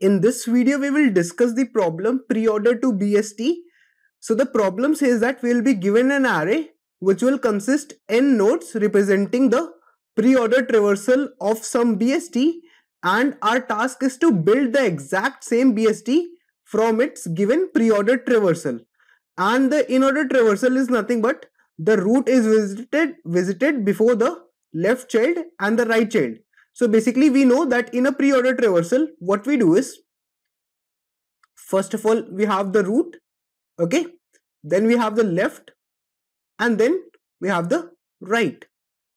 In this video, we will discuss the problem pre-order to BST. So the problem says that we will be given an array which will consist n nodes representing the pre-order traversal of some BST, and our task is to build the exact same BST from its given pre-order traversal. And the in-order traversal is nothing but the root is visited before the left child and the right child. So basically we know that in a pre-order traversal, what we do is, first of all, we have the root, okay, then we have the left, and then we have the right.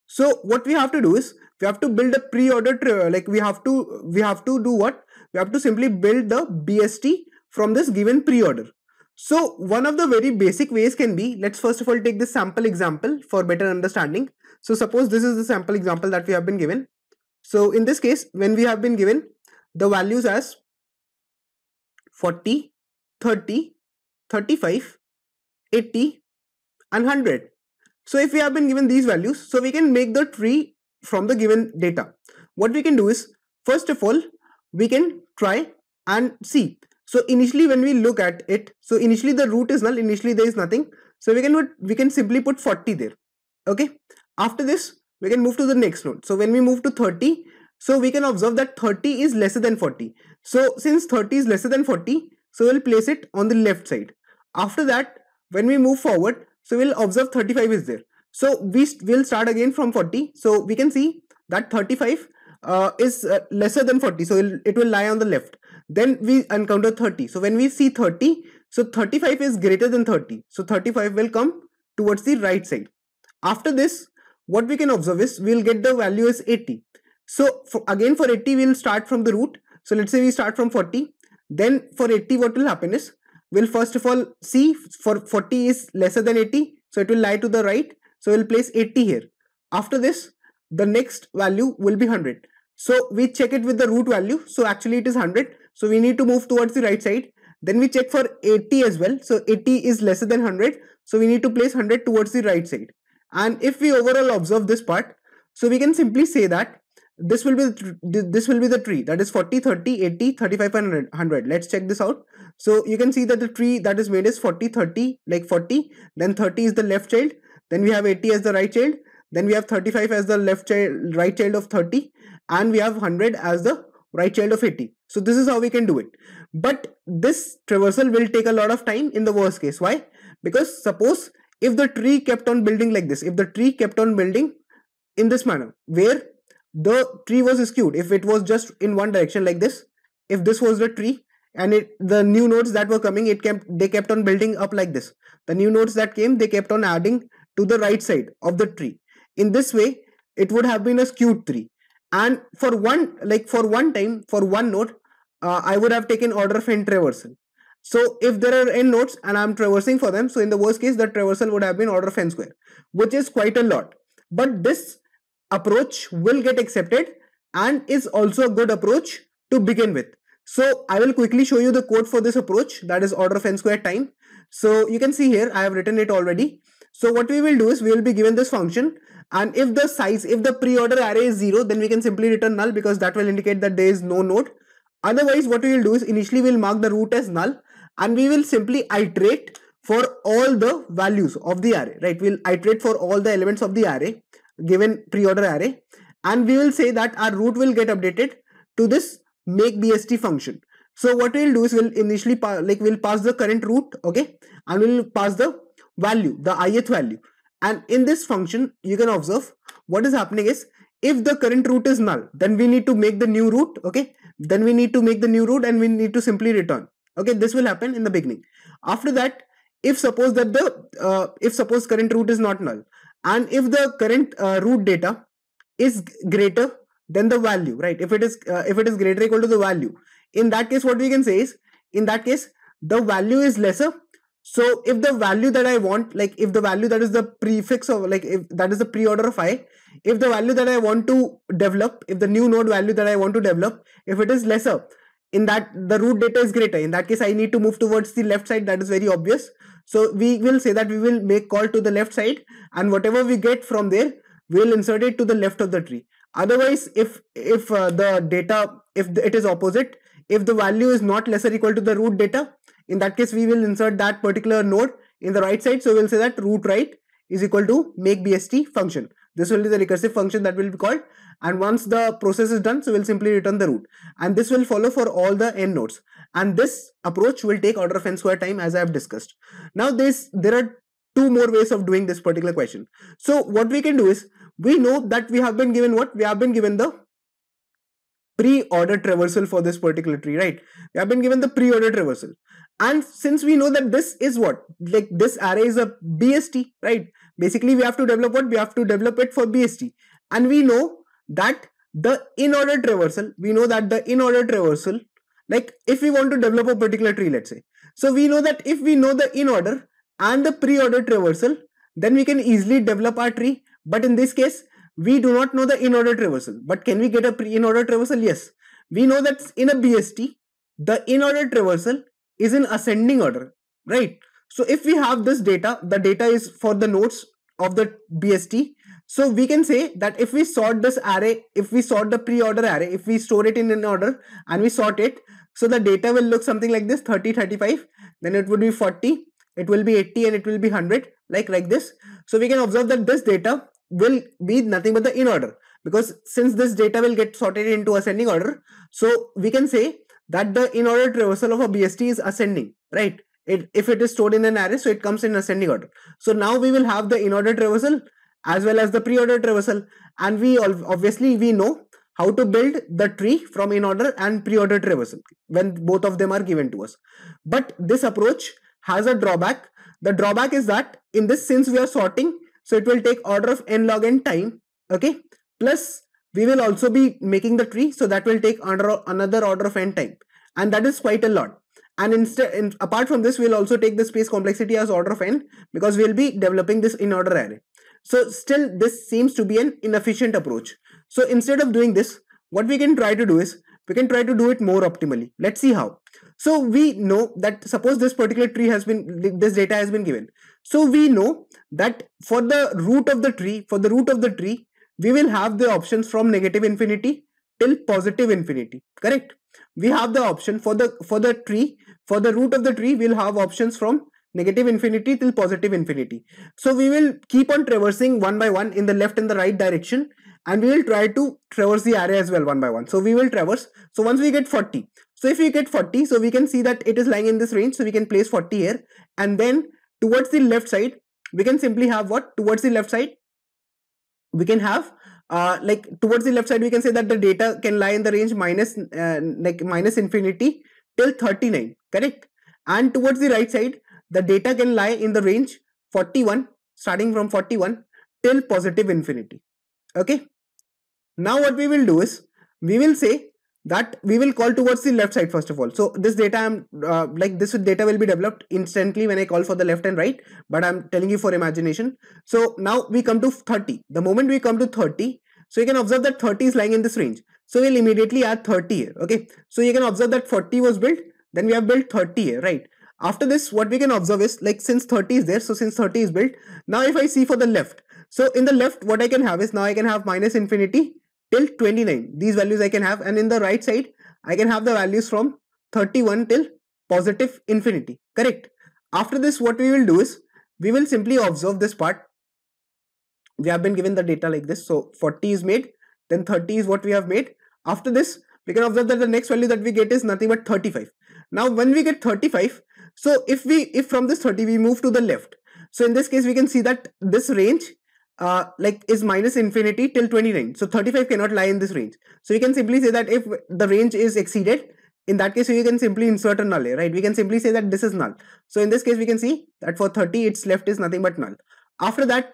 So what we have to do is, we have to build a pre-order traversal, like we have to do what? We have to simply build the BST from this given pre-order. So one of the very basic ways can be, let's first of all take this sample example for better understanding. So suppose this is the sample example that we have been given. So in this case, when we have been given the values as 40, 30, 35, 80 and 100. So if we have been given these values, so we can make the tree from the given data. What we can do is, first of all, we can try and see. So initially when we look at it, so initially the root is null, initially there is nothing. So we can simply put 40 there. Okay. After this, we can move to the next node. So when we move to 30, so we can observe that 30 is lesser than 40. So since 30 is lesser than 40, so we'll place it on the left side. After that, when we move forward, so we'll observe 35 is there. So we will start again from 40. So we can see that 35 is lesser than 40. So it will lie on the left. Then we encounter 30. So when we see 30, so 35 is greater than 30. So 35 will come towards the right side. After this, what we can observe is, we'll get the value is 80. So again for 80, we'll start from the root. So let's say we start from 40. Then for 80, what will happen is, we'll first of all see for 40 is lesser than 80. So it will lie to the right. So we'll place 80 here. After this, the next value will be 100. So we check it with the root value. So actually it is 100. So we need to move towards the right side. Then we check for 80 as well. So 80 is lesser than 100. So we need to place 100 towards the right side. And if we overall observe this part, so we can simply say that this will be the tree that is 40, 30, 80, 35, and 100. Let's check this out. So you can see that the tree that is made is 40, 30, like 40. Then 30 is the left child. Then we have 80 as the right child. Then we have 35 as the right child of 30, and we have 100 as the right child of 80. So this is how we can do it. But this traversal will take a lot of time in the worst case. Why? Because suppose if the tree kept on building like this, if the tree kept on building in this manner, where the tree was skewed, if it was just in one direction like this, if this was the tree and the new nodes that were coming, they kept on building up like this. The new nodes that came, they kept on adding to the right side of the tree. In this way, it would have been a skewed tree. And for one node, I would have taken order of n traversal. So if there are n nodes and I am traversing for them, so in the worst case, the traversal would have been order of n square, which is quite a lot. But this approach will get accepted and is also a good approach to begin with. So I will quickly show you the code for this approach, that is order of n square time. So you can see here, I have written it already. So what we will do is, we will be given this function, and if the pre-order array is 0, then we can simply return null, because that will indicate that there is no node. Otherwise, what we will do is, initially we will mark the root as null, and we will simply iterate for all the values of the array, right? We'll iterate for all the elements of the array, given pre-order array, and we will say that our root will get updated to this make BST function. So what we'll do is, we'll initially pass the current root, okay, and we'll pass the value, the ith value. And in this function, you can observe what is happening is, if the current root is null, then we need to make the new root, okay? Then we need to make the new root, and we need to simply return. Okay, this will happen in the beginning. After that, if suppose current root is not null, and if the current root data is greater than the value, right? If it is greater or equal to the value, in that case, what we can say is, in that case, the value is lesser. So if the value that I want, like if the value that is the prefix of, like if that is the pre-order of I, if the value that I want to develop, if the new node value that I want to develop, if it is lesser, in that the root data is greater, in that case I need to move towards the left side. That is very obvious. So we will say that we will make call to the left side, and whatever we get from there, we'll insert it to the left of the tree. Otherwise, if it is opposite, If the value is not less or equal to the root data, in that case we will insert that particular node in the right side. So we'll say that root right is equal to make BST function. This will be the recursive function that will be called, and once the process is done, so we'll simply return the root, and this will follow for all the n nodes, and this approach will take order of n square time as I have discussed. Now there are two more ways of doing this particular question. So what we can do is, we know that we have been given what? We have been given the pre-order traversal for this particular tree, right? We have been given the pre-order traversal, and since we know that this is what, like this array is a BST, right? Basically, we have to develop what? We have to develop it for BST. And we know that the in-order traversal, like if we want to develop a particular tree, let's say. So we know that if we know the in-order and the pre-order traversal, then we can easily develop our tree. But in this case, we do not know the in-order traversal. But can we get a in-order traversal? Yes. We know that in a BST, the in-order traversal is in ascending order, right? So if we have this data, the data is for the nodes of the BST. So we can say that if we sort this array, if we sort the pre-order array, if we store it in an order and we sort it, so the data will look something like this, 30, 35, then it would be 40, it will be 80, and it will be 100, like this. So we can observe that this data will be nothing but the in order, because since this data will get sorted into ascending order, so we can say that the in order traversal of a BST is ascending, right? If it is stored in an array, so it comes in ascending order. So now we will have the in-order traversal as well as the pre-order traversal, and we know how to build the tree from in-order and pre-order traversal when both of them are given to us. But this approach has a drawback. The drawback is that in this, since we are sorting, so it will take order of n log n time, okay? Plus we will also be making the tree, so that will take another order of n time, and that is quite a lot. And apart from this, we'll also take the space complexity as order of n, because we'll be developing this in order array. So still this seems to be an inefficient approach. So instead of doing this, what we can try to do is, we can try to do it more optimally. Let's see how. So we know that, suppose this particular tree has been, this data has been given. So we know that for the root of the tree, we will have the options from -∞ till +∞, correct? We have the option for the tree, for the root of the tree, we'll have options from -∞ till +∞. So we will keep on traversing one by one in the left and the right direction, and we will try to traverse the array as well one by one. So we will traverse. So once we get 40, so if we get 40, so we can see that it is lying in this range. So we can place 40 here, and then towards the left side, we can simply have what? Towards the left side, we can have towards the left side, we can say that the data can lie in the range -∞ till 39, correct? And towards the right side, the data can lie in the range 41, starting from 41 till +∞, okay? Now what we will do is, we will say that we will call towards the left side first of all. So this data, this data will be developed instantly when I call for the left and right, but I'm telling you for imagination. So now we come to 30. The moment we come to 30, so you can observe that 30 is lying in this range. So we'll immediately add 30 here, okay? So you can observe that 40 was built, then we have built 30 here, right? After this, what we can observe is, since 30 is there, so since 30 is built, now if I see for the left, so in the left, what I can have is, now I can have -∞ till 29, these values I can have, and in the right side, I can have the values from 31 till +∞, correct? After this, what we will do is, we will simply observe this part. We have been given the data like this, so 40 is made, then 30 is what we have made. After this, we can observe that the next value that we get is nothing but 35. Now when we get 35, so if from this 30 we move to the left, so in this case we can see that this range is -∞ till 29. So 35 cannot lie in this range. So we can simply say that if the range is exceeded, in that case we can simply insert a null here, right? We can simply say that this is null. So in this case we can see that for 30 its left is nothing but null. After that,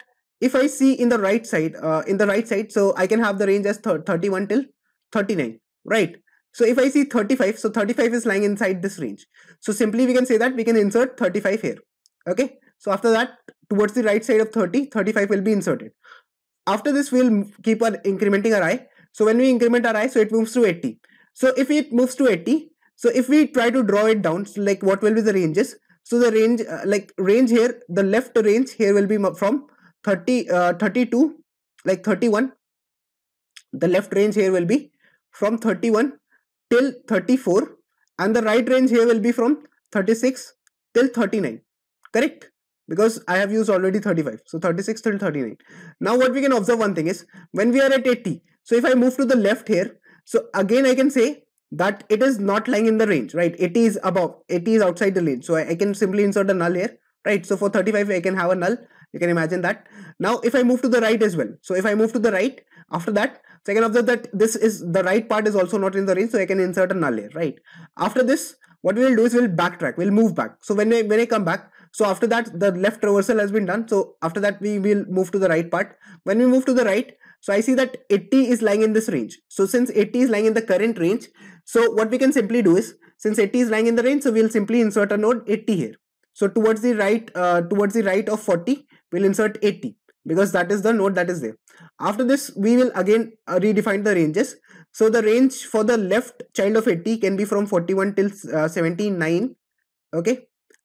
if I see in the right side, so I can have the range as 31 till 39, right? So if I see 35, so 35 is lying inside this range. So simply we can say that we can insert 35 here, okay? So after that, towards the right side of 30, 35 will be inserted. After this, we'll keep on incrementing our i. So when we increment our i, so it moves to 80. So if it moves to 80, so if we try to draw it down, so what will be the ranges? So the range, range here, the left range here will be from 31. The left range here will be from 31 till 34. and the right range here will be from 36 till 39, correct? Because I have used already 35, so 36 till 39. Now what we can observe one thing is, when we are at 80, so if I move to the left here, so again I can say that it is not lying in the range, right? 80 is above, 80 is outside the range, so I can simply insert a null here, right? So for 35 I can have a null, you can imagine that. Now if I move to the right as well, so if I move to the right after that, so I can observe that this is the right part is also not in the range, so I can insert a null here, right? After this, what we will do is we'll backtrack, we'll move back. So when I come back, so after that the left reversal has been done, so after that we will move to the right part. When we move to the right, so I see that 80 is lying in this range. So since 80 is lying in the current range, so what we can simply do is, since 80 is lying in the range, so we'll simply insert a node 80 here. So towards the right of 40, we'll insert 80 because that is the node that is there. After this, we will again redefine the ranges. So the range for the left child of 80 can be from 41 till 79, okay?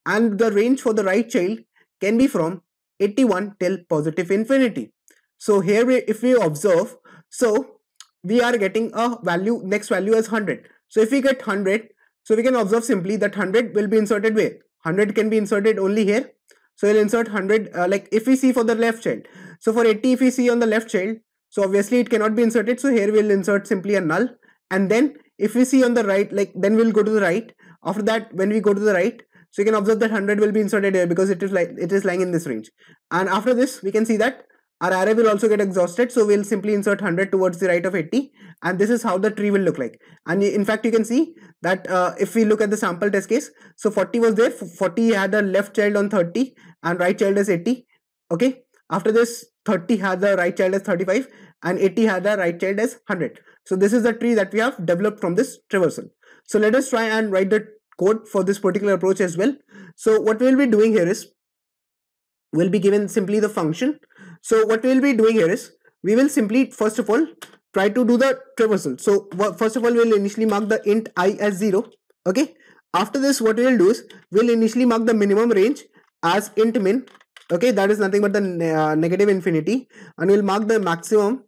And the range for the right child can be from 81 till positive infinity. So here we, if we observe, so we are getting a value, next value is 100. So if we get 100, so we can observe simply that 100 will be inserted where? 100 can be inserted only here. So we'll insert 100, like if we see for the left child. So for 80, if we see on the left child, so obviously it cannot be inserted. So here we'll insert simply a null. And then if we see on the right, like then we'll go to the right. After that, when we go to the right, so you can observe that 100 will be inserted here because it is lying in this range. And after this, we can see that our array will also get exhausted. So we'll simply insert 100 towards the right of 80. And this is how the tree will look like. And in fact, you can see that if we look at the sample test case, so 40 was there. 40 had a left child on 30 and right child is 80. Okay. After this, 30 had the right child as 35 and 80 had the right child as 100. So this is the tree that we have developed from this traversal. So let us try and write the code for this particular approach as well. So what we will be doing here is, we'll be given simply the function. So what we'll be doing here is, we will simply first of all try to do the traversal. So first of all, we'll initially mark the int I as 0. Okay. After this, what we'll do is, we'll initially mark the minimum range as int min. Okay. That is nothing but the negative infinity, and we'll mark the maximum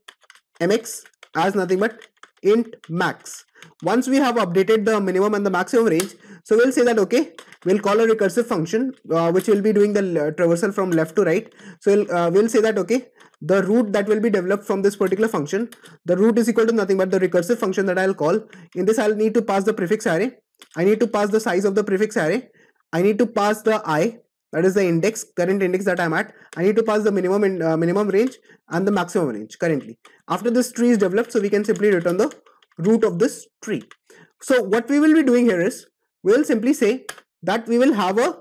mx as nothing but int max. Once we have updated the minimum and the maximum range, so we'll say that okay, we'll call a recursive function which will be doing the traversal from left to right. So we'll say that okay, the root that will be developed from this particular function, the root is equal to nothing but the recursive function that I'll call. In this, I'll need to pass the prefix array, I need to pass the size of the prefix array, I need to pass the I, that is the index, current index that I'm at. I need to pass the minimum and minimum range and the maximum range currently. After this tree is developed, so we can simply return the root of this tree. So what we will be doing here is, we will simply say that we will have a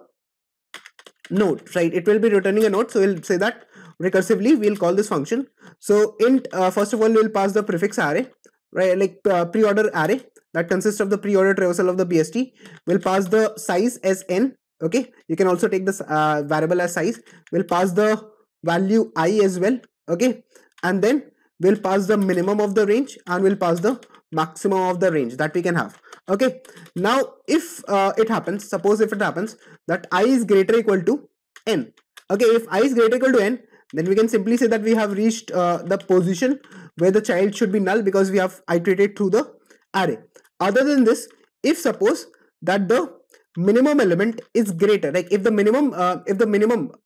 node, right? It will be returning a node. So we'll say that recursively we'll call this function. So int, first of all, we'll pass the prefix array, right? Like pre-order array that consists of the pre-order traversal of the BST. We'll pass the size as n. Okay, you can also take this variable as size. We'll pass the value I as well. Okay, and then we'll pass the minimum of the range and we'll pass the maximum of the range that we can have. Okay, now if it happens, suppose if it happens that I is greater or equal to n. Okay, if I is greater or equal to n, then we can simply say that we have reached the position where the child should be null because we have iterated through the array. Other than this, if suppose that the minimum element is greater, like if the minimum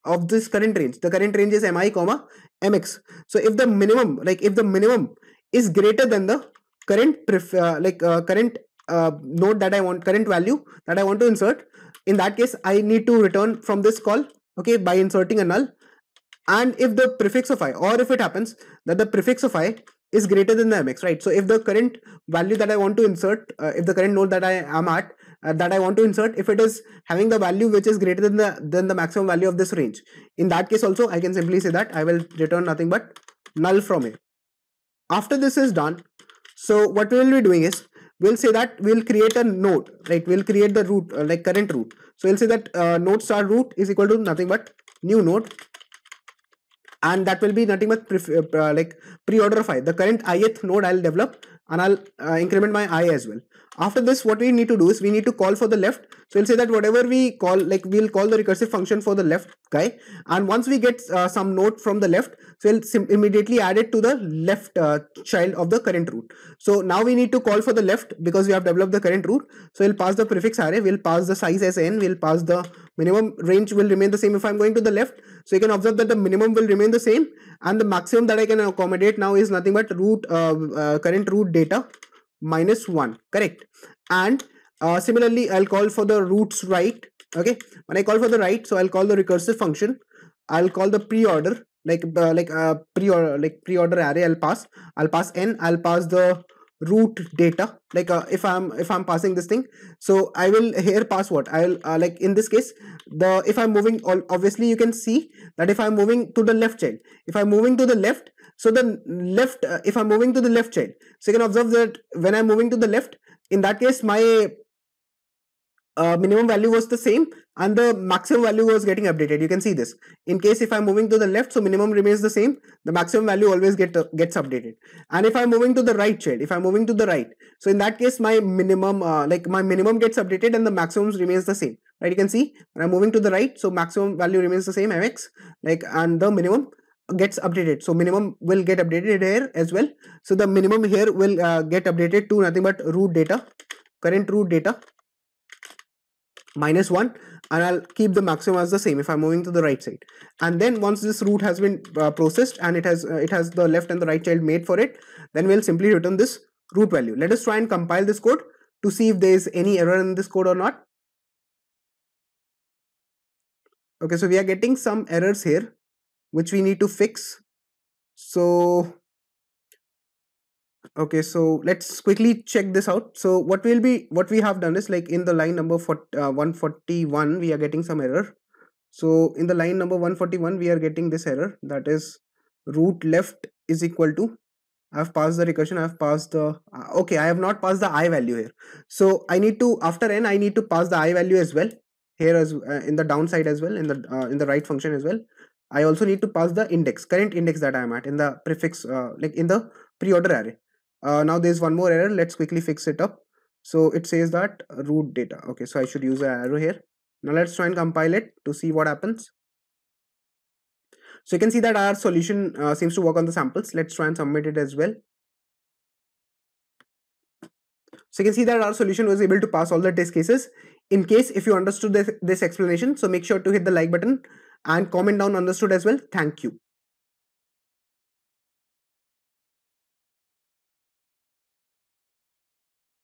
of this current range, the current range is mi comma mx, so if the minimum, like if the minimum is greater than the current node that I want, current value that I want to insert, in that case I need to return from this call, okay, by inserting a null. And if the prefix of I, or if it happens that the prefix of I is greater than the mx, right? So if the current value that I want to insert, if the current node that I am at, that I want to insert, if it is having the value which is greater than the maximum value of this range, in that case also I can simply say that I will return nothing but null from here. After this is done, so what we will be doing is, we'll say that we'll create a node, right? We'll create the root, like current root. So we'll say that node star root is equal to nothing but new node, and that will be nothing but pre-order of I, the current ith node I'll develop, and I'll increment my I as well. After this, what we need to do is, we need to call for the left. So we'll say that whatever we call, like we'll call the recursive function for the left guy, and once we get some node from the left, so it'll immediately add it to the left child of the current root. So now we need to call for the left because we have developed the current root. So we'll pass the prefix array, we'll pass the size as n, we'll pass the minimum range will remain the same if I'm going to the left. So you can observe that the minimum will remain the same, and the maximum that I can accommodate now is nothing but root current root data minus 1, correct? And similarly, I'll call for the roots right. Okay, when I call for the right, so I'll call the recursive function. I'll call the pre-order, pre-order array. I'll pass n. I'll pass the root data. If I'm passing this thing, so I will here pass what I'll in this case, the if I'm moving, obviously you can see that if I'm moving to the left child, if I'm moving to the left, so the left if I'm moving to the left child, so you can observe that when I'm moving to the left, in that case my minimum value was the same and the maximum value was getting updated. You can see this. In case if I'm moving to the left, so minimum remains the same, the maximum value always gets updated. And if I'm moving to the right child, if I'm moving to the right, so in that case my minimum gets updated and the maximum remains the same, right? You can see when I'm moving to the right, so maximum value remains the same mx, and the minimum gets updated, so minimum will get updated here as well. So the minimum here will get updated to nothing but root data, current root data minus 1, and I'll keep the maximum as the same if I'm moving to the right side. And then once this root has been processed and it has the left and the right child made for it, then we'll simply return this root value. Let us try and compile this code to see if there is any error in this code or not. Okay, so we are getting some errors here which we need to fix. So okay, so let's quickly check this out. So what we have done is in the line number 141 we are getting some error. So in the line number 141 we are getting this error, that is root left is equal to, I have passed the recursion, I have passed the okay, I have not passed the I value here. So I need to, after n I need to pass the I value as well here, as in the downside as well, in the right function as well. I also need to pass the index, current index that I am at in the prefix in the pre-order array. Now there's one more error, let's quickly fix it up. So it says that root data, okay, so I should use an arrow here. Now let's try and compile it to see what happens. So you can see that our solution seems to work on the samples. Let's try and submit it as well. So you can see that our solution was able to pass all the test cases. In case if you understood this explanation, so make sure to hit the like button and comment down understood as well. Thank you.